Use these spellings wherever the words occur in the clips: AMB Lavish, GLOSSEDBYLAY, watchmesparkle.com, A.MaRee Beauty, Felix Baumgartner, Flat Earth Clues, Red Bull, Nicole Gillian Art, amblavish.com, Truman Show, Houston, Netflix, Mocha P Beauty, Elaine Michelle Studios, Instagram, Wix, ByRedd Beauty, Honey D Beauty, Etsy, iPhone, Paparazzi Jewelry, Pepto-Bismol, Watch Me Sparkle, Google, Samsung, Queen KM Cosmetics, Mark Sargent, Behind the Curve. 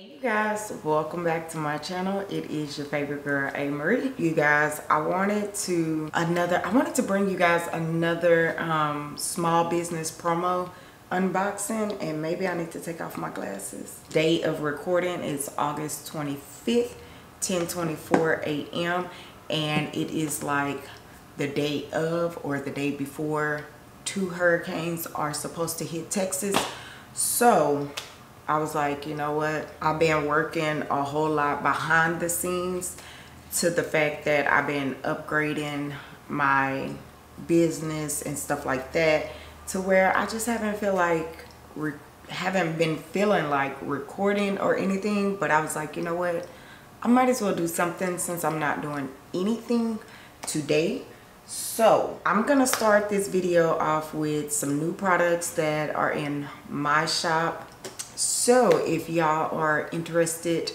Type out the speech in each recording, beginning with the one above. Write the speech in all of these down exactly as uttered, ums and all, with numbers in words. Hey you guys, welcome back to my channel. It is your favorite girl, A.MaRee. You guys, I wanted to another I wanted to bring you guys another um small business promo unboxing, and maybe I need to take off my glasses. Date of recording is August twenty-fifth, ten twenty-four a m and it is like the day of or the day before two hurricanes are supposed to hit Texas. So I was like, you know what? I've been working a whole lot behind the scenes, to the fact that I've been upgrading my business and stuff like that, to where I just haven't feel like haven't been feeling like recording or anything. But I was like, you know what? I might as well do something since I'm not doing anything today. So I'm gonna start this video off with some new products that are in my shop. So if y'all are interested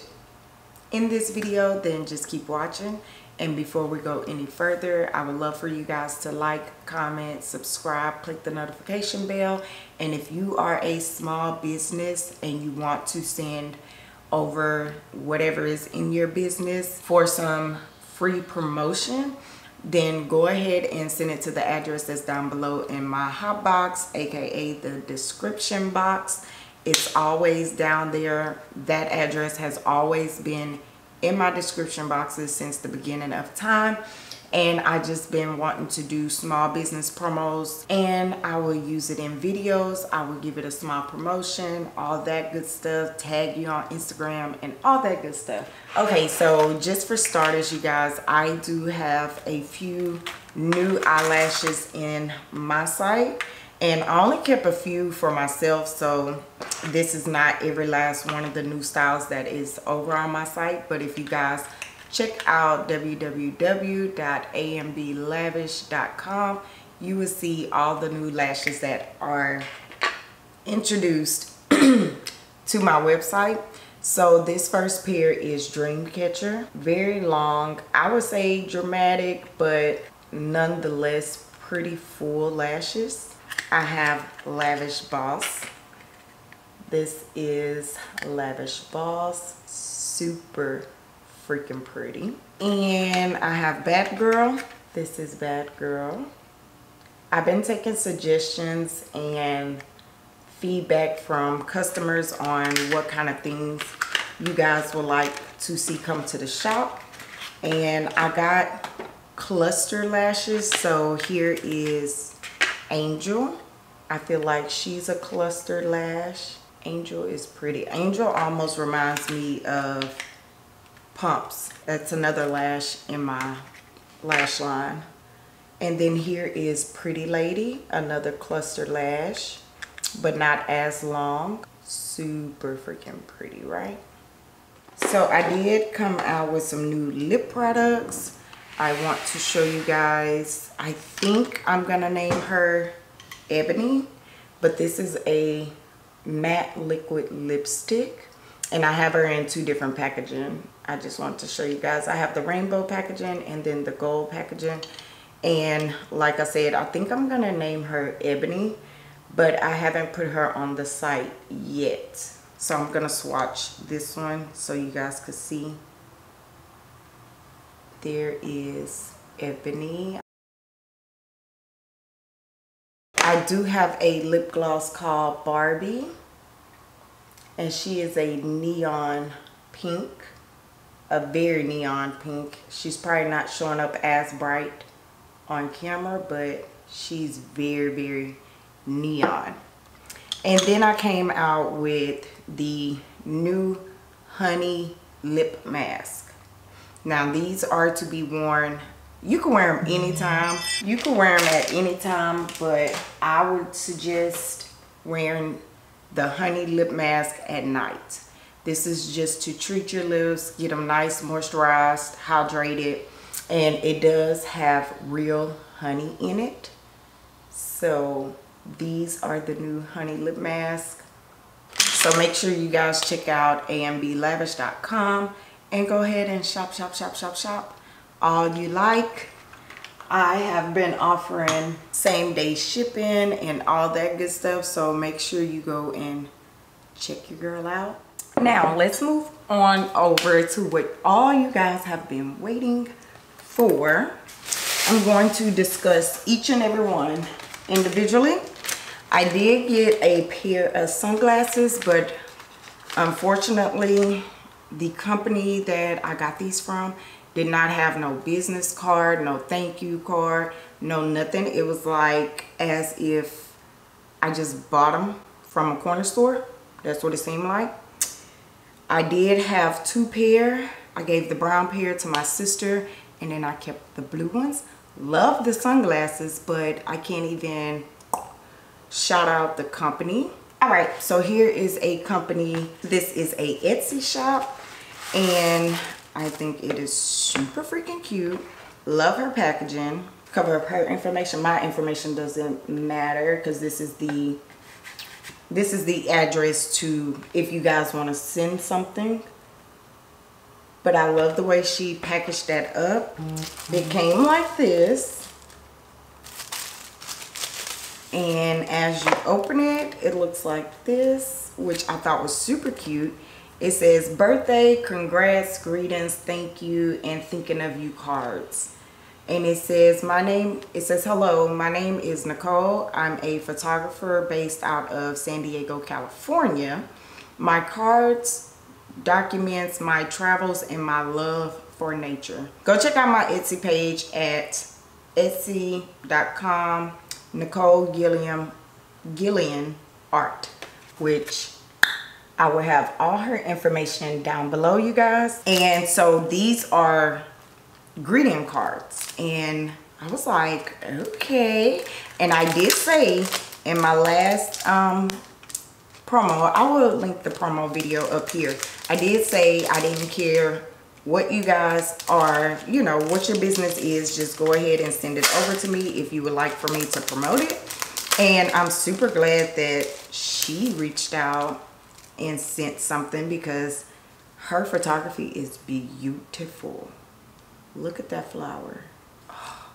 in this video, then just keep watching. And before we go any further, I would love for you guys to like, comment, subscribe, click the notification bell. And if you are a small business and you want to send over whatever is in your business for some free promotion, then go ahead and send it to the address that's down below in my hot box, aka the description box. It's always down there. That address has always been in my description boxes since the beginning of time. And I just been wanting to do small business promos, and I will use it in videos. I will give it a small promotion, all that good stuff, tag you on Instagram and all that good stuff. Okay, so just for starters, you guys, I do have a few new eyelashes in my site. And I only kept a few for myself, so this is not every last one of the new styles that is over on my site. But if you guys check out w w w dot a m b lavish dot com, you will see all the new lashes that are introduced to my website. So this first pair is Dreamcatcher. Very long, I would say dramatic, but nonetheless pretty full lashes. I have Lavish Boss. This is Lavish Boss, super freaking pretty. And I have Bad Girl. This is Bad Girl. I've been taking suggestions and feedback from customers on what kind of things you guys would like to see come to the shop, and I got cluster lashes. So here is Angel. I feel like she's a cluster lash. Angel is pretty. Angel almost reminds me of Pumps. That's another lash in my lash line. And then here is Pretty Lady, another cluster lash, but not as long. Super freaking pretty, right? So I did come out with some new lip products. I want to show you guys, I think I'm gonna name her Ebony, but this is a matte liquid lipstick, and I have her in two different packaging. I just want to show you guys, I have the rainbow packaging and then the gold packaging. And like I said, I think I'm gonna name her Ebony, but I haven't put her on the site yet. So I'm gonna swatch this one so you guys could see. There is Ebony. I do have a lip gloss called Barbie, and she is a neon pink, a very neon pink. She's probably not showing up as bright on camera, but she's very, very neon. And then I came out with the new Honey lip mask. Now these are to be worn, you can wear them anytime. You can wear them at any time, but I would suggest wearing the Honey lip mask at night. This is just to treat your lips, get them nice, moisturized, hydrated, and it does have real honey in it. So these are the new Honey lip mask. So make sure you guys check out a m b lavish dot com. And go ahead and shop, shop, shop, shop, shop all you like. I have been offering same day shipping and all that good stuff. So make sure you go and check your girl out. Now let's move on over to what all you guys have been waiting for. I'm going to discuss each and every one individually. I did get a pair of sunglasses, but unfortunately the company that I got these from did not have no business card, no thank you card, no nothing. It was like as if I just bought them from a corner store. That's what it seemed like. I did have two pair. I gave the brown pair to my sister, and then I kept the blue ones. Love the sunglasses, but I can't even shout out the company. All right, so here is a company. This is a Etsy shop, and I think it is super freaking cute. Love her packaging. Cover up her information. My information doesn't matter because this is the This is the address to if you guys want to send something. But I love the way she packaged that up. Mm-hmm. It came like this. And as you open it, it looks like this, which I thought was super cute. It says, birthday, congrats, greetings, thank you, and thinking of you cards. And it says, my name, it says, hello, my name is Nicole. I'm a photographer based out of San Diego, California. My cards documents my travels and my love for nature. Go check out my Etsy page at etsy dot com, Nicole Gillian, Gillian Art, which I will have all her information down below, you guys. And so these are greeting cards, and I was like, okay. And I did say in my last um promo, I will link the promo video up here, I did say I didn't care what you guys are, you know, what your business is, just go ahead and send it over to me if you would like for me to promote it. And I'm super glad that she reached out and sent something, because her photography is beautiful. Look at that flower. Oh,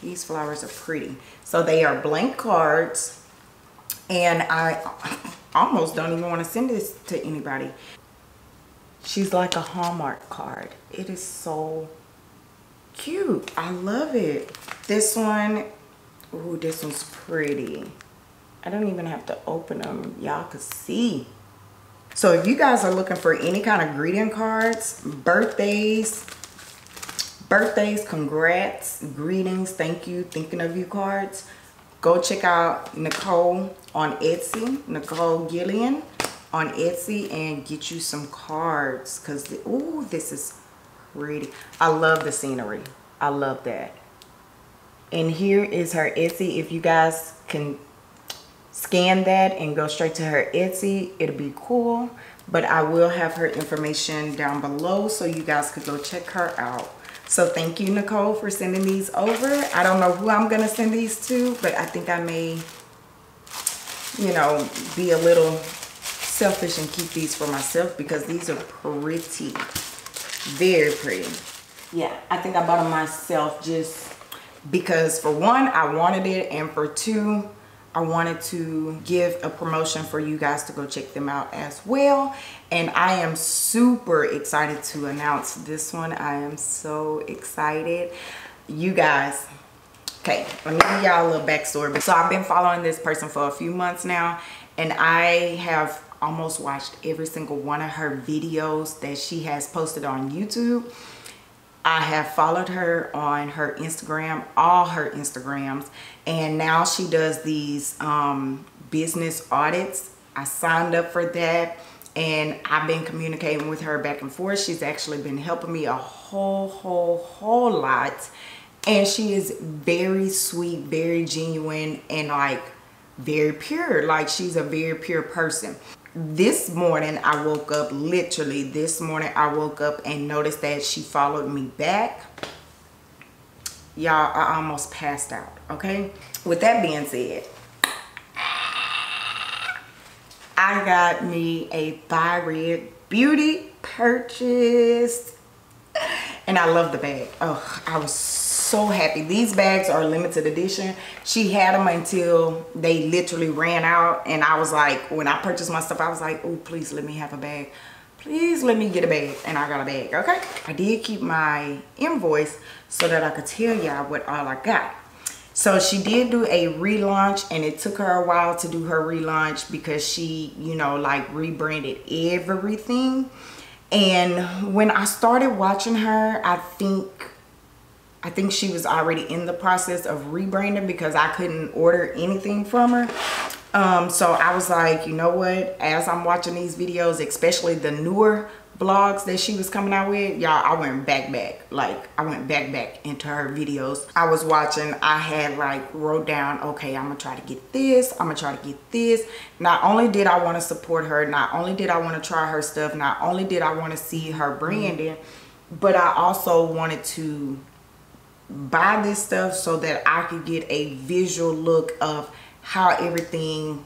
these flowers are pretty. So they are blank cards, and I almost don't even want to send this to anybody. She's like a Hallmark card. It is so cute. I love it. This one, ooh, this one's pretty. I don't even have to open them. Y'all could see. So if you guys are looking for any kind of greeting cards, birthdays, Birthdays, congrats, greetings, thank you, thinking of you cards, go check out Nicole on Etsy, Nicole Gillian on Etsy, and get you some cards, because, ooh, this is pretty. I love the scenery. I love that. And here is her Etsy. If you guys can scan that and go straight to her Etsy, it'll be cool. But I will have her information down below so you guys could go check her out. So thank you, Nicole, for sending these over. I don't know who I'm gonna send these to, but I think I may, you know, be a little selfish and keep these for myself, because these are pretty, very pretty. Yeah, I think I bought them myself just because, for one, I wanted it, and for two, I wanted to give a promotion for you guys to go check them out as well. And I am super excited to announce this one. I am so excited. You guys, okay, let me give y'all a little backstory. So I've been following this person for a few months now, and I have almost watched every single one of her videos that she has posted on YouTube. I have followed her on her Instagram, all her Instagrams, and now she does these um, business audits. I signed up for that, and I've been communicating with her back and forth. She's actually been helping me a whole, whole, whole lot, and she is very sweet, very genuine, and like very pure. Like, she's a very pure person. This morning I woke up, literally this morning I woke up and noticed that she followed me back. Y'all, I almost passed out, okay? With that being said, I got me a ByRedd Beauty purchase, and I love the bag. Oh, I was so happy. These bags are limited edition. She had them until they literally ran out, and I was like, when I purchased my stuff, I was like, oh, please let me have a bag. please let me get a bag. And I got a bag, okay? I did keep my invoice so that I could tell y'all what all I got. So she did do a relaunch, and it took her a while to do her relaunch because she, you know, like rebranded everything. And when I started watching her, I think I think she was already in the process of rebranding because I couldn't order anything from her. Um, so I was like, you know what, as I'm watching these videos, especially the newer blogs that she was coming out with, y'all, I went back back like I went back back into her videos. I was watching, I had like wrote down, okay, I'm gonna try to get this, I'm gonna try to get this. Not only did I want to support her, not only did I want to try her stuff, not only did I want to see her branding, but I also wanted to buy this stuff so that I could get a visual look of how everything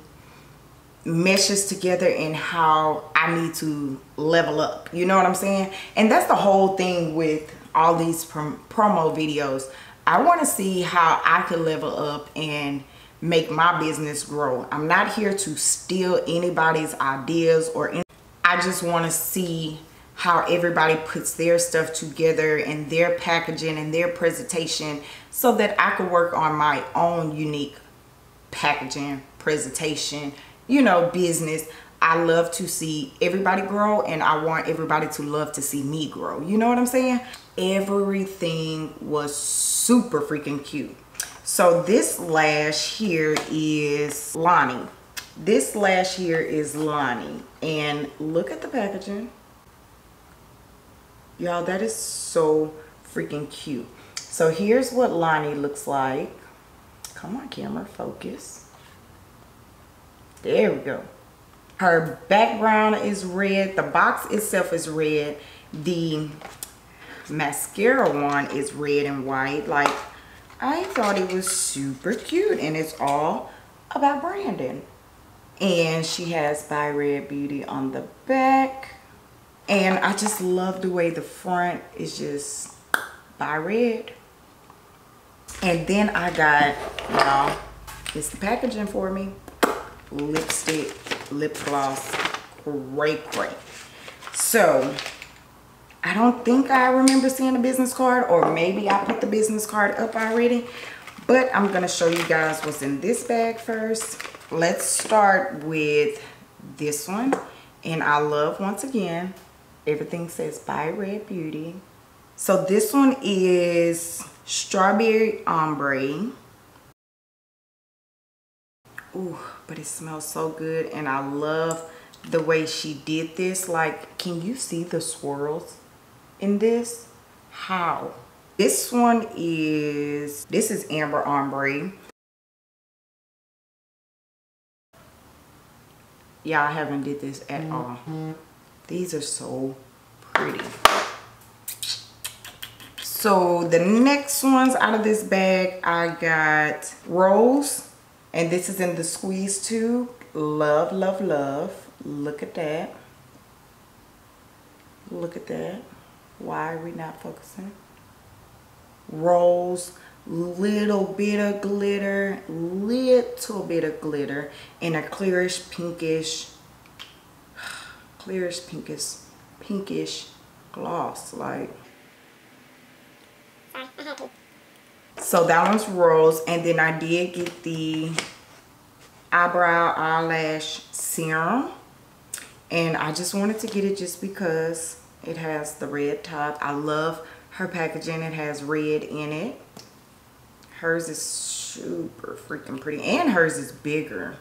meshes together and how I need to level up, you know what I'm saying? And that's the whole thing with all these prom promo videos. I want to see how I could level up and make my business grow. I'm not here to steal anybody's ideas or any I just want to see how everybody puts their stuff together and their packaging and their presentation so that I could work on my own unique packaging, presentation, you know, business. I love to see everybody grow, and I want everybody to love to see me grow, you know what I'm saying? Everything was super freaking cute. So this lash here is Lonnie. This lash here is Lonnie, and look at the packaging, y'all. That is so freaking cute. So here's what Lonnie looks like. Come on, camera, focus. There we go. Her background is red. The box itself is red. The mascara one is red and white. Like, I thought it was super cute, and it's all about branding. And she has ByRedd Beauty on the back. And I just love the way the front is just ByRedd. And then I got, y'all, it's the packaging for me. Lipstick, lip gloss, cray cray. So I don't think I remember seeing a business card, or maybe I put the business card up already. But I'm gonna show you guys what's in this bag first. Let's start with this one. And I love, once again, everything says ByRedd Beauty. So this one is Strawberry Ombre. Ooh, but it smells so good, and I love the way she did this. Like, can you see the swirls in this? How? This one is, this is Amber Ombre. Y'all, I haven't did this at all. These are so pretty. So the next ones out of this bag, I got Rose, and this is in the squeeze tube. Love, love, love. Look at that. Look at that. Why are we not focusing? Rose. Little bit of glitter, little bit of glitter, and a clearish pinkish, clearish pinkish, pinkish gloss. Like, so that one's Rose. And then I did get the eyebrow eyelash serum, and I just wanted to get it just because it has the red top. I love her packaging. It has red in it. Hers is super freaking pretty, and hers is bigger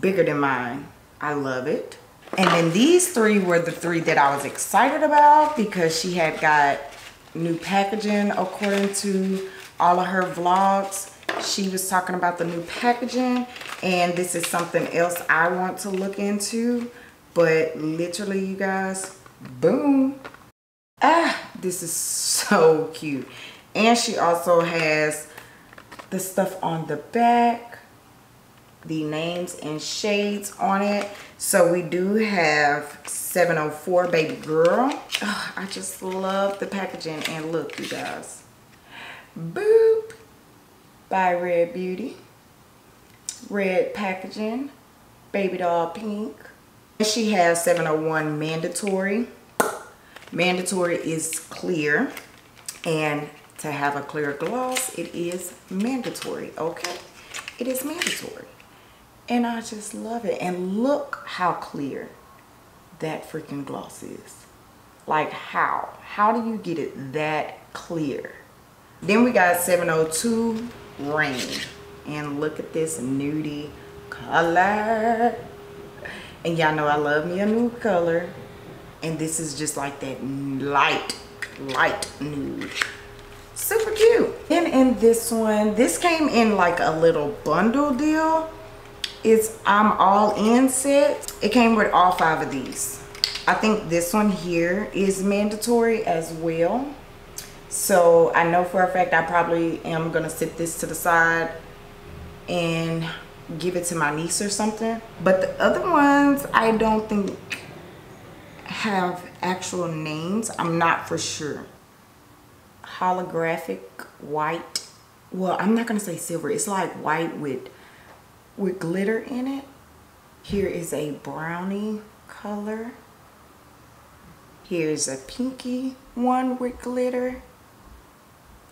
bigger than mine. I love it. And then these three were the three that I was excited about because she had got new packaging. According to all of her vlogs, she was talking about the new packaging, and this is something else I want to look into. But literally, you guys, boom, ah, this is so cute. And she also has the stuff on the back, the names and shades on it. So we do have seven oh four Baby Girl. Oh, I just love the packaging. And look, you guys, boop, ByRedd Beauty, red packaging, baby doll pink, She has seven oh one mandatory. Mandatory is clear, and to have a clear gloss, it is mandatory, okay? It is mandatory, and I just love it. And look how clear that freaking gloss is. Like how? How do you get it that clear? Then we got seven oh two Rain, and look at this nudie color. And y'all know I love me a nude color, and this is just like that light, light nude. Super cute. And in this one, this came in like a little bundle deal. It's I'm All In set. It came with all five of these. I think this one here is mandatory as well. So I know for a fact I probably am gonna sit this to the side and give it to my niece or something. But the other ones I don't think have actual names. I'm not for sure. Holographic white. Well, I'm not gonna say silver. It's like white with with glitter in it. Here is a brownie color. Here's a pinky one with glitter.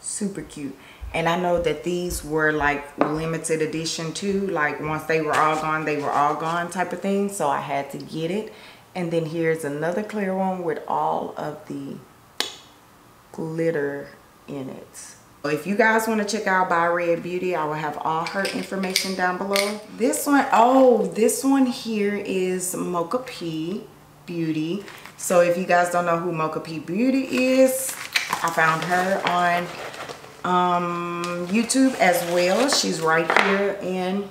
Super cute. And I know that these were like limited edition too. Like once they were all gone, they were all gone type of thing. So I had to get it. And then here's another clear one with all of the glitter in it. If you guys want to check out ByRedd Beauty, I will have all her information down below. This one, oh, this one here is Mocha P Beauty. So if you guys don't know who Mocha P Beauty is, I found her on um, YouTube as well. She's right here in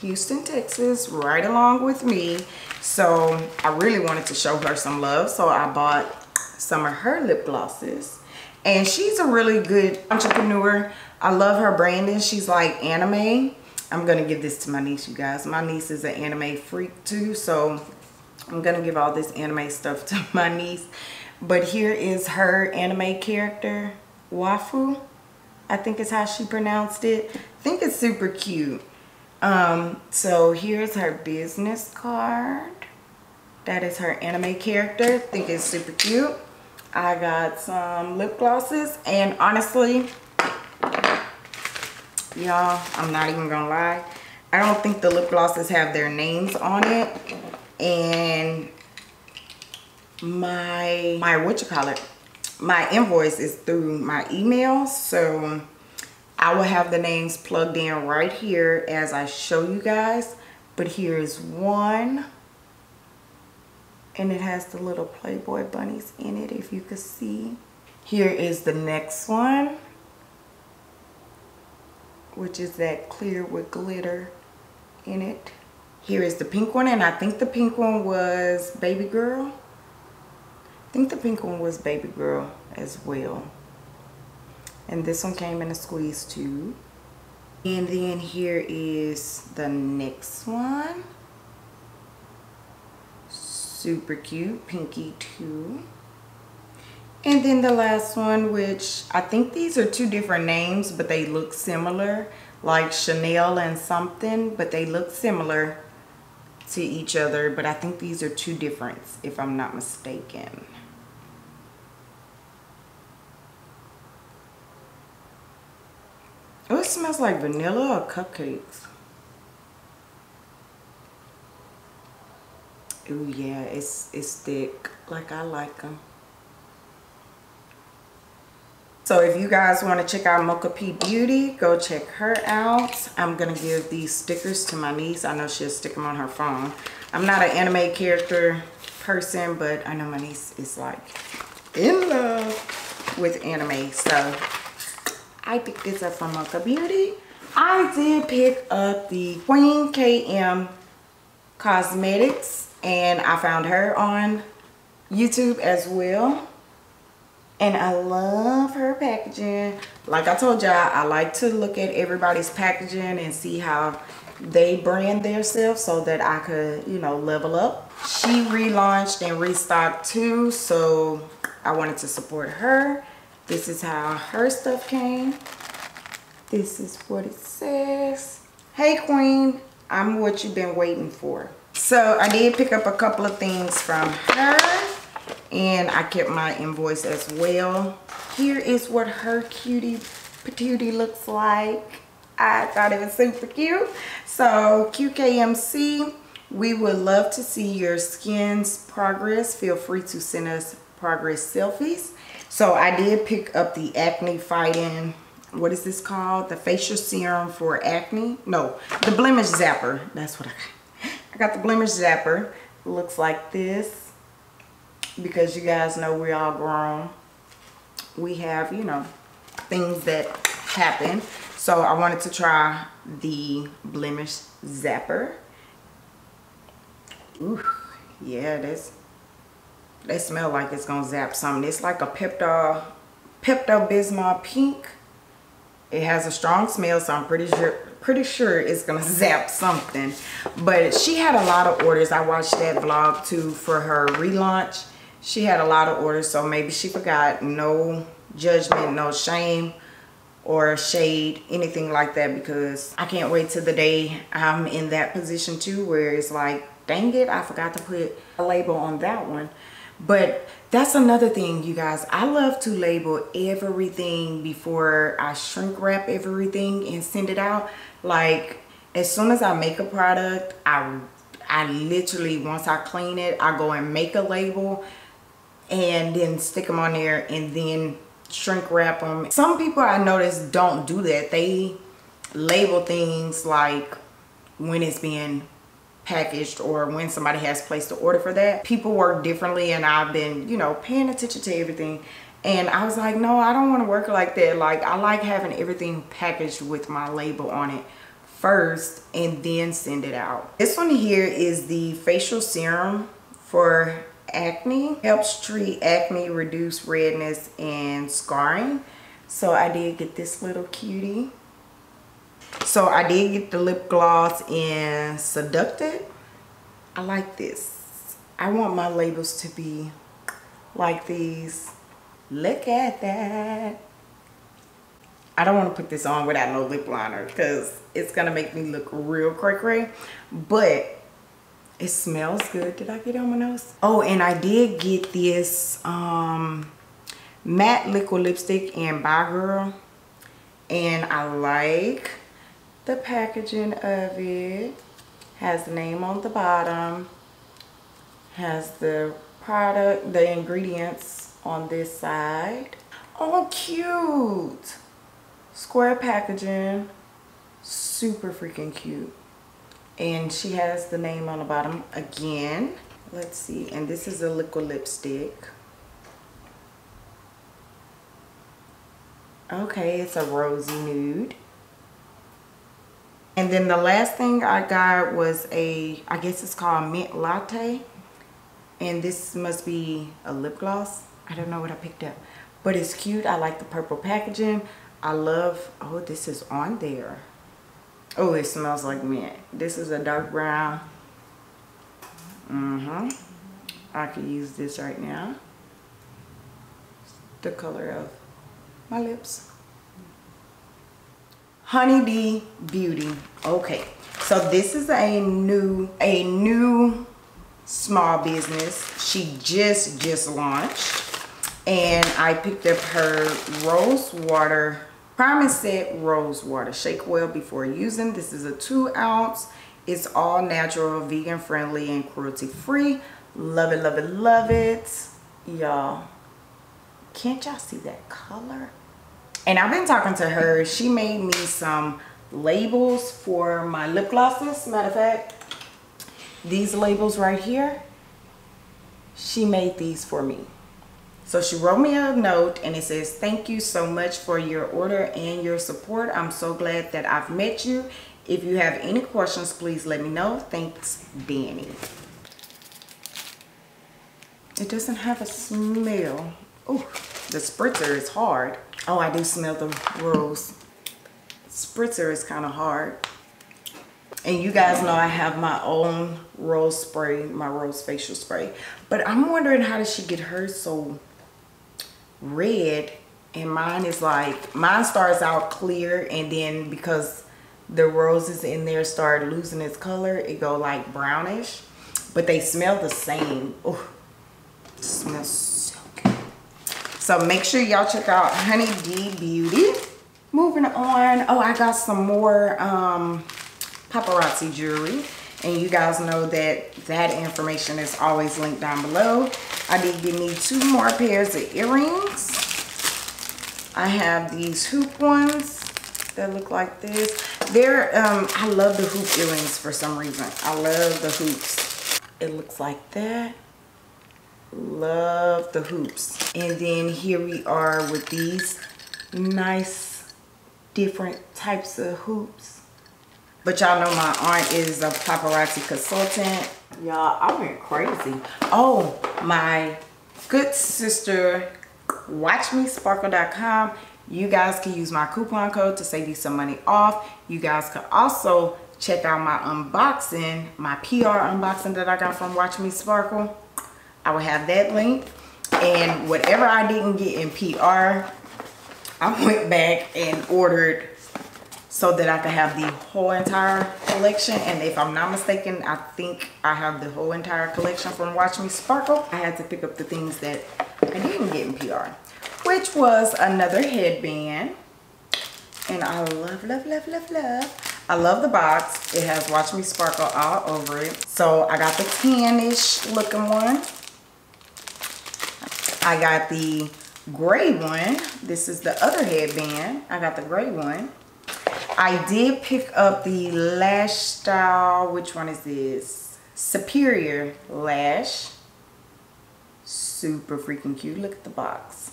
Houston, Texas, right along with me. So I really wanted to show her some love, so I bought some of her lip glosses. And she's a really good entrepreneur. I love her branding. She's like anime. I'm gonna give this to my niece, you guys. My niece is an anime freak too, so I'm gonna give all this anime stuff to my niece. But here is her anime character, Wafu, I think is how she pronounced it. I think it's super cute. Um, so here's her business card. That is her anime character. I think it's super cute. I got some lip glosses, and honestly, y'all, I'm not even gonna lie, I don't think the lip glosses have their names on it. And my my what you call it, my invoice is through my email, so I will have the names plugged in right here as I show you guys. But here is one. And it has the little Playboy bunnies in it, if you could see. Here is the next one, which is that clear with glitter in it. Here is the pink one, and I think the pink one was Baby Girl. I think the pink one was Baby Girl as well. And this one came in a squeeze too. And then here is the next one. Super cute, pinky too. And then the last one, which I think these are two different names, but they look similar, like Chanel and something, but they look similar to each other. But I think these are two different, if I'm not mistaken. Oh, it smells like vanilla or cupcakes. Oh yeah, it's it's thick. Like I like them. So if you guys want to check out Mocha P Beauty, go check her out. I'm gonna give these stickers to my niece. I know she'll stick them on her phone. I'm not an anime character person, but I know my niece is like in love with anime. So I picked this up from Mocha Beauty. I did pick up the Queen K M Cosmetics. And I found her on YouTube as well. And I love her packaging. Like I told y'all, I like to look at everybody's packaging and see how they brand themselves so that I could, you know, level up. She relaunched and restocked too, so I wanted to support her. This is how her stuff came. This is what it says. Hey Queen, I'm what you've been waiting for. So I did pick up a couple of things from her, and I kept my invoice as well. Here is what her cutie patootie looks like. I thought it was super cute. So Q K M C, we would love to see your skin's progress. Feel free to send us progress selfies. So I did pick up the acne fighting, what is this called? The facial serum for acne. No, the blemish zapper. That's what I got. I got the blemish zapper. It looks like this, because you guys know we're all grown. We have, you know, things that happen. So I wanted to try the blemish zapper. Ooh, yeah, that's, that smell like it's gonna zap something. It's like a Pepto, Pepto-Bismol pink. It has a strong smell, so I'm pretty sure, pretty sure it's gonna zap something. But she had a lot of orders. I watched that vlog too for her relaunch. She had a lot of orders, so maybe she forgot. No judgment, no shame or shade, anything like that, because I can't wait till the day I'm in that position too, where it's like, dang it, I forgot to put a label on that one. But that's another thing, you guys. I love to label everything before I shrink wrap everything and send it out. Like, as soon as I make a product, I, I literally, once I clean it, I go and make a label and then stick them on there and then shrink wrap them. Some people I notice don't do that. They label things like when it's being packaged or when somebody has placed the order for that. People work differently, and I've been, you know, paying attention to everything, and I was like, no, I don't want to work like that. Like, I like having everything packaged with my label on it first and then send it out. This one here is the facial serum for acne. Helps treat acne, reduce redness and scarring. So I did get this little cutie. So I did get the lip gloss in Seducted. I like this. I want my labels to be like these. Look at that. I don't want to put this on without no lip liner, because it's going to make me look real cray-cray. But it smells good. Did I get it on my nose? Oh, and I did get this um, matte liquid lipstick in ByRedd. And I like the packaging of it. Has the name on the bottom, has the product, the ingredients on this side. Oh, cute. Square packaging, super freaking cute. And she has the name on the bottom again. Let's see, and this is a liquid lipstick. Okay, it's a rosy nude. And then the last thing I got was a, I guess it's called mint latte, and this must be a lip gloss. I don't know what I picked up, but it's cute. I like the purple packaging. I love, oh, this is on there. Oh, it smells like mint. This is a dark brown. Mm-hmm. I could use this right now. The color of my lips. Honey D Beauty. Okay, so this is a new a new small business. She just just launched, and I picked up her rose water primer set. Rose water, shake well before using. This is a two ounce. It's all natural, vegan friendly, and cruelty free. Love it, love it, love it, y'all. Can't y'all see that color? And I've been talking to her. She made me some labels for my lip glosses. Matter of fact, these labels right here, she made these for me. So she wrote me a note, and it says, thank you so much for your order and your support. I'm so glad that I've met you. If you have any questions, please let me know. Thanks, Danny. It doesn't have a smell. Oh, the spritzer is hard. Oh, I do smell the rose. Spritzer is kind of hard. And you guys know I have my own rose spray, my rose facial spray. But I'm wondering, how does she get hers so red? And mine is like, mine starts out clear, and then because the roses in there start losing its color, it go like brownish. but they smell the same. Oh, it smells so good. So make sure y'all check out Honey D Beauty. Moving on, oh, I got some more um, paparazzi jewelry. And you guys know that that information is always linked down below. I did give me two more pairs of earrings. I have these hoop ones that look like this. They're, um, I love the hoop earrings for some reason. I love the hoops. It looks like that. Love the hoops. And then here we are with these nice different types of hoops. But y'all know my aunt is a paparazzi consultant. Y'all, I went crazy. Oh, my good sister, watch me sparkle dot com. You guys can use my coupon code to save you some money off. You guys can also check out my unboxing, my P R unboxing that I got from Watch Me Sparkle. I will have that link. And whatever I didn't get in P R, I went back and ordered so that I could have the whole entire collection. And if I'm not mistaken, I think I have the whole entire collection from Watch Me Sparkle. I had to pick up the things that I didn't get in P R, which was another headband. And I love, love, love, love, love. I love the box. It has Watch Me Sparkle all over it. So I got the tannish looking one. I got the gray one. This is the other headband. I got the gray one. I did pick up the lash style. Which one is this? Superior Lash. Super freaking cute. Look at the box.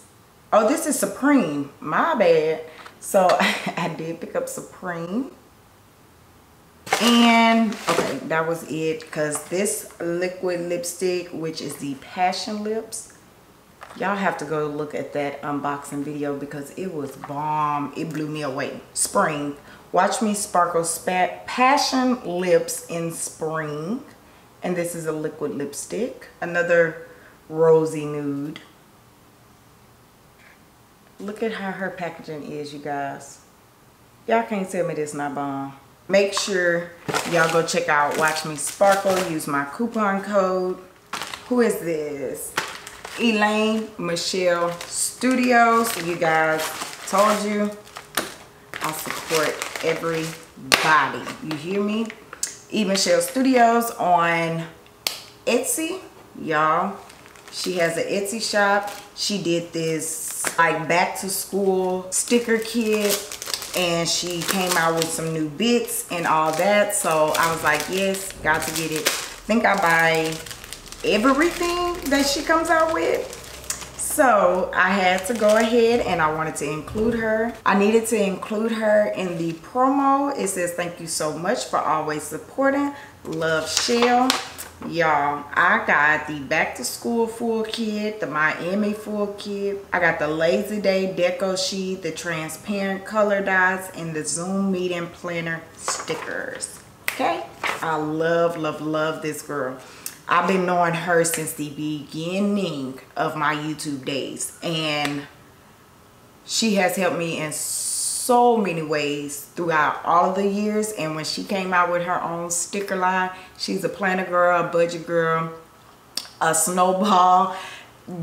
Oh, this is Supreme. My bad. So I did pick up Supreme. And okay, that was it. Because this liquid lipstick, which is the Passion Lips, y'all have to go look at that unboxing video because it was bomb. It blew me away. Spring. Watch Me Sparkle Spat Passion Lips in Spring. And this is a liquid lipstick. Another rosy nude. Look at how her packaging is, you guys. Y'all can't tell me this not bomb. Make sure y'all go check out Watch Me Sparkle. Use my coupon code. Who is this? Elaine Michelle Studios. You guys, told you I support everybody. You hear me? E. Michelle Studios on Etsy, y'all. She has an Etsy shop. She did this like back to school sticker kit, and she came out with some new bits and all that. So I was like, yes, got to get it. I think I buy everything that she comes out with, so I had to go ahead and I wanted to include her. I needed to include her in the promo. It says, thank you so much for always supporting, love Shell. Y'all, I got the back to school full kit, the Miami full kit. I got the Lazy Day deco sheet, the transparent color dots, and the Zoom meeting planner stickers. Okay, I love love love this girl. I've been knowing her since the beginning of my YouTube days, and she has helped me in so many ways throughout all of the years. And when she came out with her own sticker line, she's a planner girl, a budget girl, a snowball,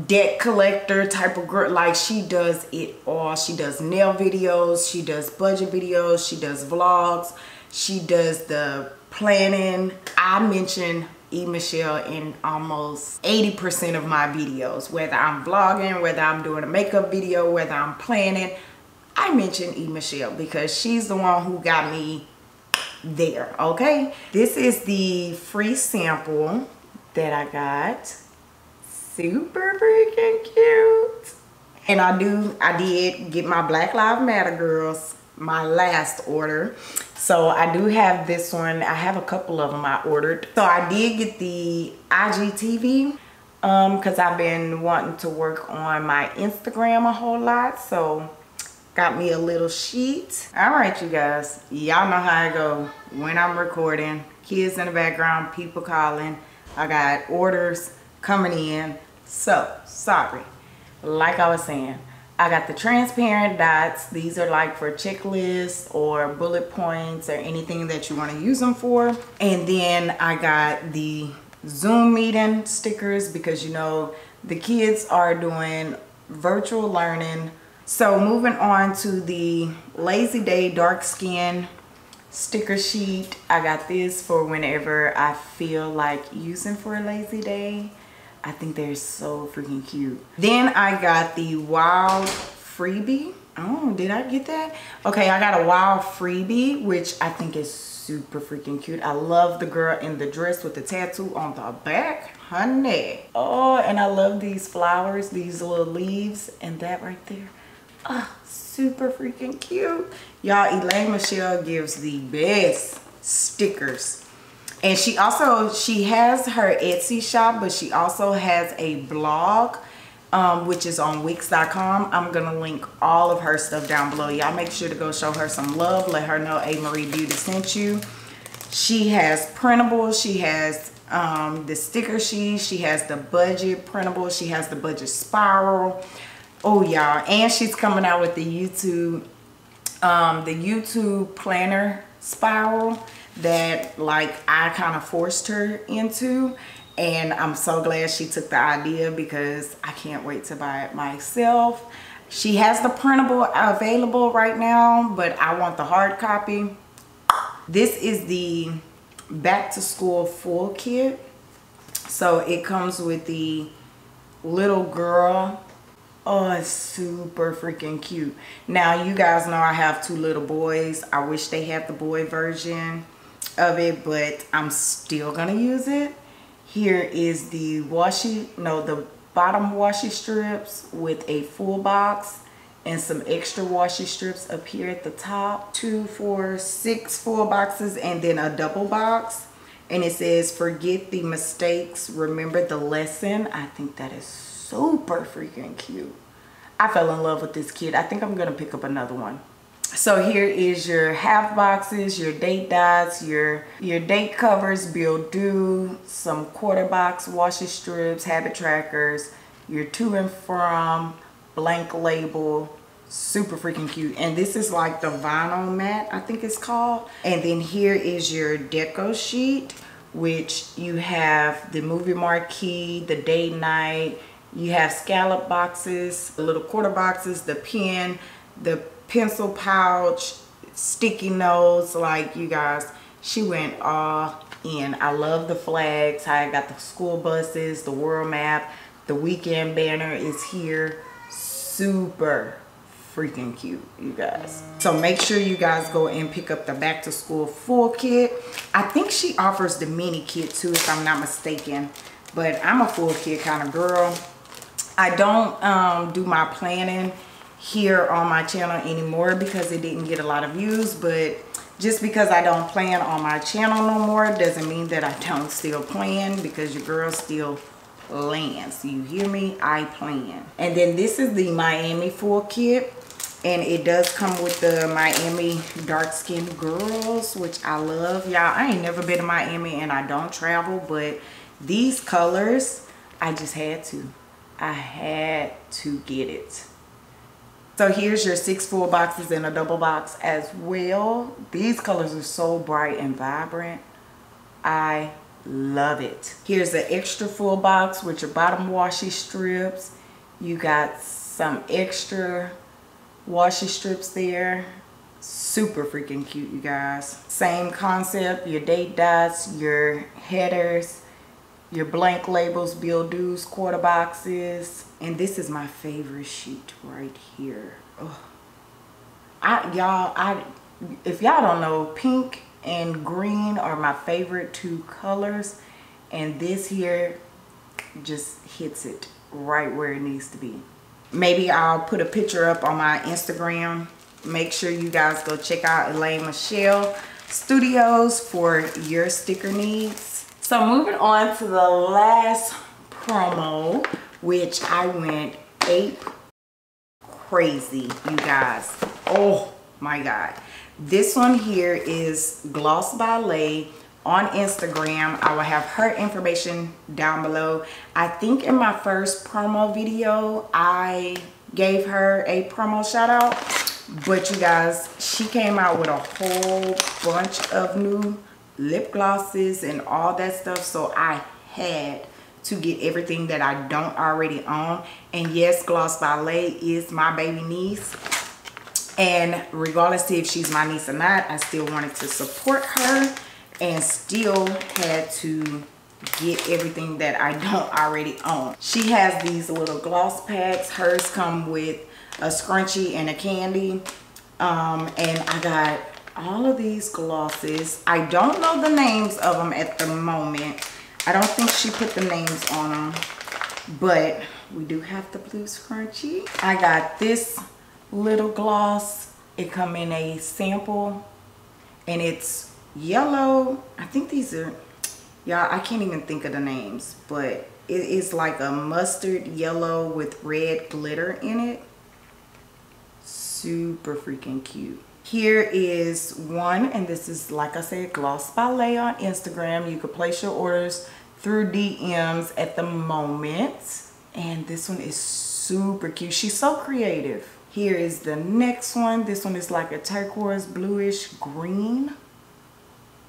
debt collector type of girl. Like, she does it all. She does nail videos, she does budget videos, she does vlogs, she does the planning. I mentioned E. Michelle in almost eighty percent of my videos, whether I'm vlogging, whether I'm doing a makeup video, whether I'm planning. I mention E. Michelle because she's the one who got me there. Okay, this is the free sample that I got. Super freaking cute. And I do I did get my Black Lives Matter girls my last order, so I do have this one. I have a couple of them I ordered. So I did get the I G T V um because I've been wanting to work on my Instagram a whole lot, so got me a little sheet. All right, you guys, y'all know how I go when I'm recording. Kids in the background, people calling, I got orders coming in. So sorry, like I was saying, I got the transparent dots. These are like for checklists or bullet points or anything that you want to use them for. And then I got the Zoom meeting stickers because, you know, the kids are doing virtual learning. So moving on to the Lazy Day Dark Skin sticker sheet. I got this for whenever I feel like using for a lazy day. I think they're so freaking cute. Then I got the Wild Freebie. Oh, did I get that? Okay, I got a Wild Freebie, which I think is super freaking cute. I love the girl in the dress with the tattoo on the back. Honey. Oh, and I love these flowers, these little leaves, and that right there. Oh, super freaking cute. Y'all, Elaine Michelle gives the best stickers. And she also, she has her Etsy shop, but she also has a blog, um, which is on Wix dot com. I'm going to link all of her stuff down below. Y'all make sure to go show her some love. Let her know A.MaRee Beauty sent you. She has printables. She has um, the sticker sheet. She has the budget printable. She has the budget spiral. Oh, y'all. And she's coming out with the YouTube, um, the YouTube planner spiral that like I kind of forced her into, and I'm so glad she took the idea because I can't wait to buy it myself. She has the printable available right now, but I want the hard copy. This is the back to school full kit, so it comes with the little girl. Oh, it's super freaking cute. Now, you guys know I have two little boys. I wish they had the boy version of it, but I'm still gonna use it. Here is the washi, no, the bottom washi strips with a full box and some extra washi strips up here at the top. Two, four, six full boxes and then a double box. And it says, forget the mistakes, remember the lesson. I think that is so super freaking cute. I fell in love with this kit. I think I'm gonna pick up another one. So here is your half boxes, your date dots, your your date covers, bill due, some quarter box washi strips, habit trackers, your to and from, blank label. Super freaking cute. And this is like the vinyl mat, I think it's called. And then here is your deco sheet, which you have the movie marquee, the date night. You have scallop boxes, the little quarter boxes, the pen, the pencil pouch, sticky notes. Like, you guys, she went all in. I love the flags, how I got the school buses, the world map, the weekend banner is here. Super freaking cute, you guys. So make sure you guys go and pick up the back to school full kit. I think she offers the mini kit too, if I'm not mistaken. But I'm a full kit kind of girl. I don't um, do my planning here on my channel anymore because it didn't get a lot of views, but just because I don't plan on my channel no more doesn't mean that I don't still plan, because your girl still plans. You hear me? I plan. And then this is the Miami full kit, and it does come with the Miami dark skinned girls, which I love. Y'all, I ain't never been to Miami and I don't travel, but these colors, I just had to. I had to get it. So here's your six full boxes and a double box as well. These colors are so bright and vibrant. I love it. Here's an extra full box with your bottom washi strips. You got some extra washi strips there. Super freaking cute, you guys. Same concept, your date dots, your headers, your blank labels, bill dues, quarter boxes. And this is my favorite sheet right here. Oh, I y'all, I if y'all don't know, pink and green are my favorite two colors, and this here just hits it right where it needs to be. Maybe I'll put a picture up on my Instagram. Make sure you guys go check out Elaine Michelle Studios for your sticker needs. So moving on to the last promo, which I went ape crazy, you guys. Oh my God. This one here is Glossed By Lay on Instagram. I will have her information down below. I think in my first promo video, I gave her a promo shout out, but you guys, she came out with a whole bunch of new lip glosses and all that stuff, so I had to get everything that I don't already own. And yes, Glossed By Lay is my baby niece, and regardless if she's my niece or not, I still wanted to support her and still had to get everything that I don't already own. She has these little gloss packs. Hers come with a scrunchie and a candy, um, and I got all of these glosses. I don't know the names of them at the moment. I don't think she put the names on them, but we do have the blue scrunchie. I got this little gloss. It come in a sample and it's yellow. I think these are, y'all, I can't even think of the names, but it is like a mustard yellow with red glitter in it. Super freaking cute. Here is one, and this is, like I said, Glossed By Lay on Instagram. You can place your orders through D Ms at the moment. And this one is super cute. She's so creative. Here is the next one. This one is like a turquoise bluish green.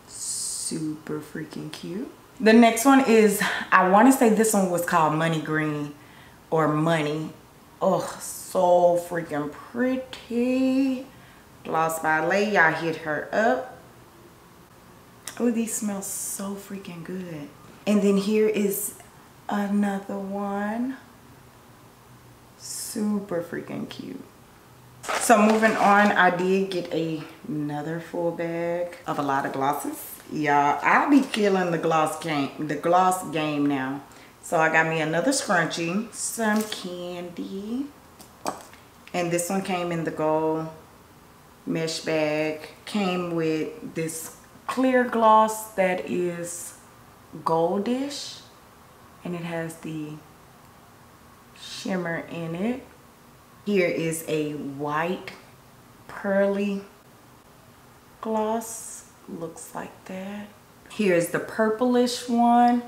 Super freaking cute. The next one is, I want to say this one was called Money Green or Money. Oh, so freaking pretty. Glossed By Lay, y'all hit her up. Oh, these smell so freaking good. And then here is another one. Super freaking cute. So moving on, I did get a, another full bag of a lot of glosses. Y'all, I be killing the gloss game, the gloss game now. So I got me another scrunchie, some candy. And this one came in the gold mesh bag, came with this clear gloss that is goldish, and it has the shimmer in it. Here is a white pearly gloss, looks like that. Here is the purplish one,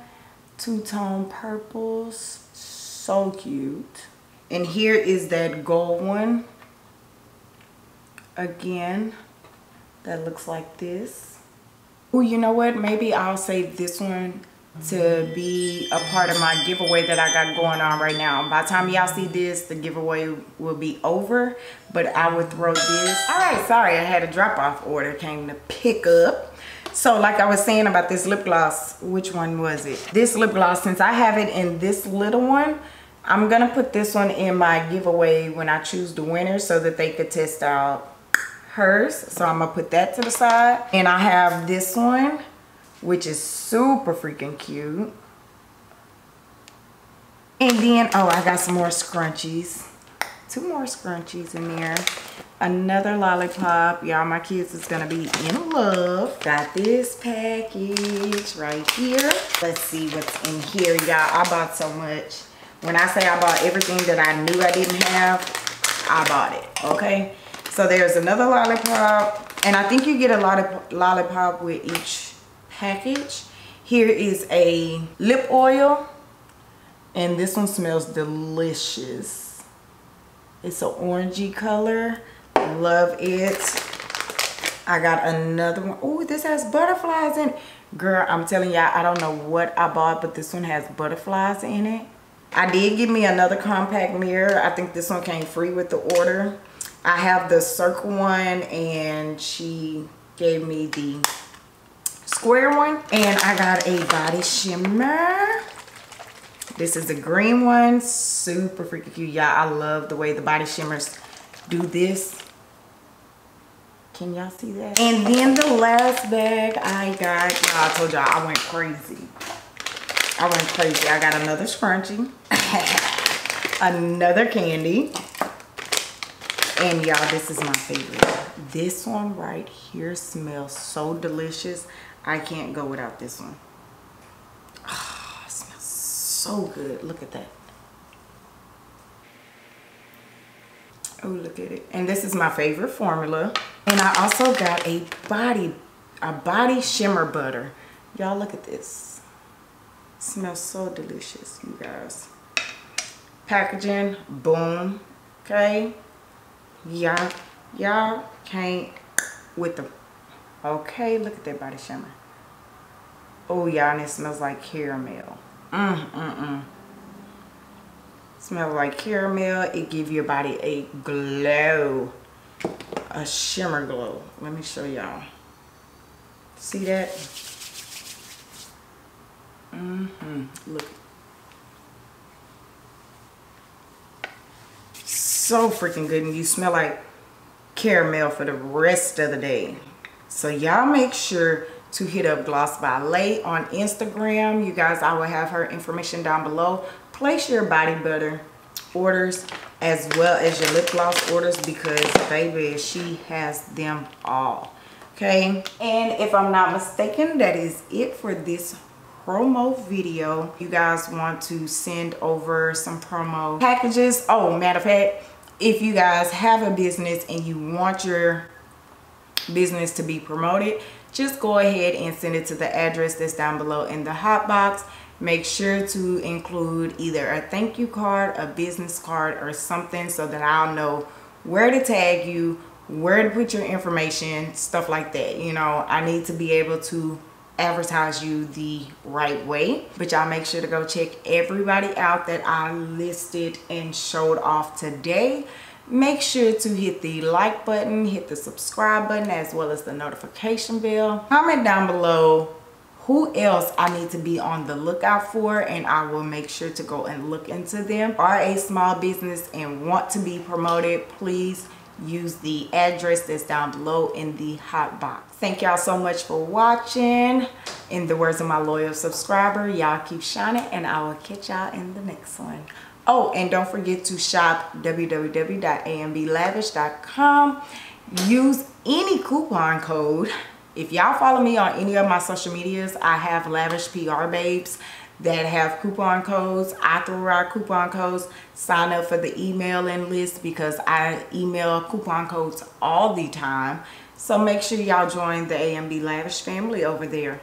two-tone purples, so cute. And here is that gold one again that looks like this. Oh, you know what, maybe I'll save this one to be a part of my giveaway that I got going on right now. By the time y'all see this, the giveaway will be over, but I would throw this. All right, sorry, I had a drop off order came to pick up. So like I was saying about this lip gloss, which one was it? This lip gloss, since I have it in this little one, I'm gonna put this one in my giveaway when I choose the winner so that they could test out hers. So I'm gonna put that to the side. And I have this one, which is super freaking cute. And then, oh, I got some more scrunchies. Two more scrunchies in there. Another lollipop. Y'all, my kids is gonna be in love. Got this package right here. Let's see what's in here, y'all. I bought so much. When I say I bought everything that I knew I didn't have, I bought it, okay? So there's another lollipop, and I think you get a lot of lollipop with each package. Here is a lip oil, and this one smells delicious. It's an orangey color, love it. I got another one. Oh, this has butterflies in it. Girl, I'm telling y'all, I don't know what I bought, but this one has butterflies in it. I did give me another compact mirror. I think this one came free with the order. I have the circle one, and she gave me the square one. And I got a body shimmer. This is the green one. Super freaking cute, y'all. I love the way the body shimmers do this. Can y'all see that? And then the last bag I got, y'all, I told y'all I went crazy. I went crazy. I got another scrunchie, another candy, and y'all, this is my favorite. This one right here smells so delicious. I can't go without this one. Oh, it smells so good. Look at that. Oh, look at it. And this is my favorite formula. And I also got a body, a body shimmer butter. Y'all, look at this. Smells so delicious, you guys. Packaging, boom. Okay, y'all, y'all can't with them. Okay, look at that body shimmer. Oh, y'all, and it smells like caramel. Mm, mm, mm. Smells like caramel. It gives your body a glow, a shimmer glow. Let me show y'all. See that? Mm-hmm. Look. So freaking good, and you smell like caramel for the rest of the day. So y'all make sure to hit up Glossed By Lay on Instagram. You guys, I will have her information down below. Place your body butter orders as well as your lip gloss orders, because baby, she has them all. Okay, and if I'm not mistaken, that is it for this promo video. You guys want to send over some promo packages. Oh, matter of fact, if you guys have a business and you want your business to be promoted, just go ahead and send it to the address that's down below in the hot box. Make sure to include either a thank you card, a business card, or something, so that I'll know where to tag you, where to put your information, stuff like that. You know, I need to be able to advertise you the right way. But y'all make sure to go check everybody out that I listed and showed off today. Make sure to hit the like button, hit the subscribe button, as well as the notification bell. Comment down below who else I need to be on the lookout for, and I will make sure to go and look into them. Are a small business and want to be promoted, please use the address that's down below in the hot box. Thank y'all so much for watching. In the words of my loyal subscriber, y'all keep shining, and I will catch y'all in the next one. Oh, and don't forget to shop w w w dot a m b lavish dot com. Use any coupon code. If y'all follow me on any of my social medias, I have Lavish P R babes that have coupon codes. I throw out coupon codes. Sign up for the emailing list, because I email coupon codes all the time. So make sure y'all join the A M B Lavish family over there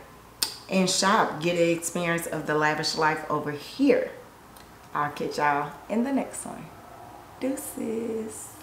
and shop. Get an experience of the lavish life over here. I'll catch y'all in the next one. Deuces.